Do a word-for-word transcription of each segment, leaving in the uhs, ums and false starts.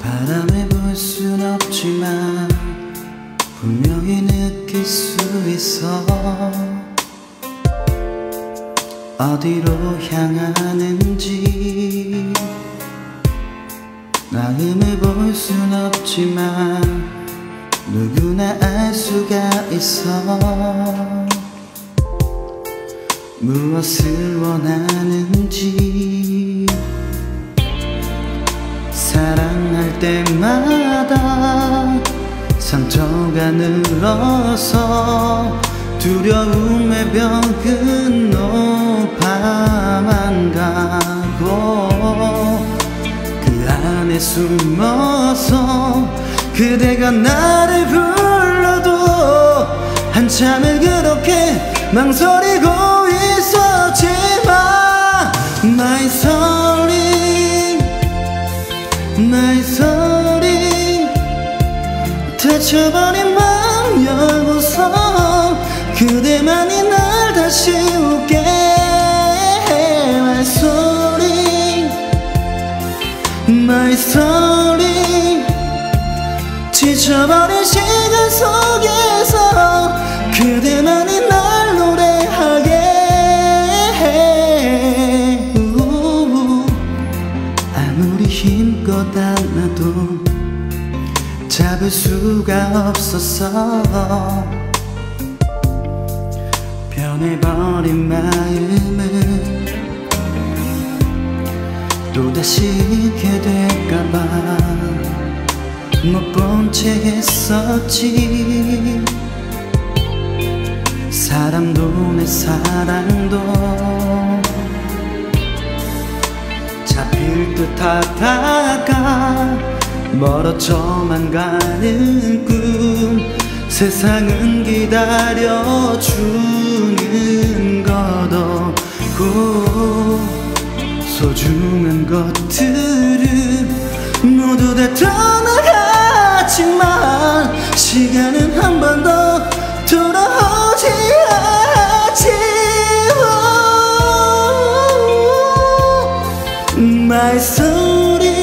바람에 볼 순 없지만 분명히 느낄 수 있어. 어디로 향하는지 마음을 볼 순 없지만 누구나 알 수가 있어. 무엇을 원하는지 사랑할 때마다 상처가 늘어서 두려움의 벽은 높아만 가고 그 안에 숨어서 그대가 나를 불러도 한참을 그렇게 망설이고 있었지만 나의 서린 나의 서린 다쳐버린 마음 열고서 그대만이 날 다시 웃게 해. My story, my story. 지쳐버린 시간 속에서 그대만이 날 노래하게 해. 우우. 아무리 힘껏 안아도 잡을 수가 없었어. 변해버린 마음을 또다시 잊게 될까봐 못 본 채 했었지. 사람도 내 사랑도 잡힐 듯 하다가 멀어져만 가는 꿈. 세상은 기다려주는 것 없고 소중한 것들은 모두 다 떠나갔지만 시간은 한 번 더 돌아오지 않지. My story.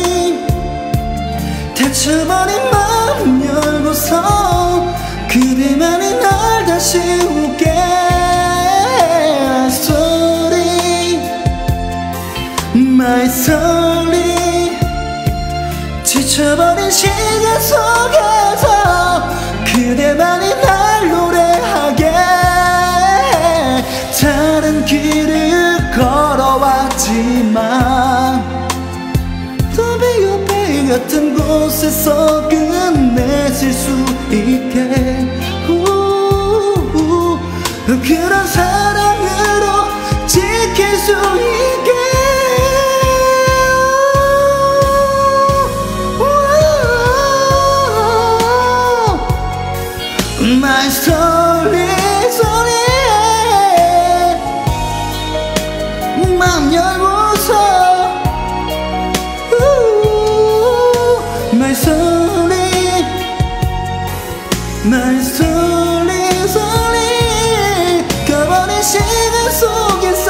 다쳐버린 마음 열고서 그대만이 날 다시 웃게 해. Sorry, my sorry. 지쳐버린 시간 속에서 그대만이 날 노래하게 해. 다른 길을 걸어왔지만 더 비옥배 같은 곳에서 끝내실 수 있게. 그런 사랑으로 지킬 수 있게. My story, story. 마음 열고서 My story, my story, story. 시간 속에서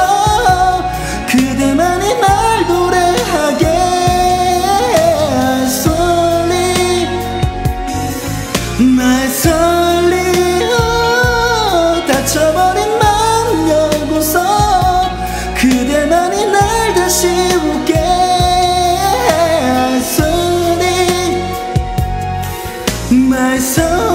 그대만이 날 노래하게. Sorry, my sorry. Oh, 다쳐버린 마음 열고서 그대만이 날 다시 웃게. Sorry, my sorry.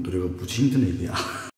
노래가 무지 힘든 얘기야.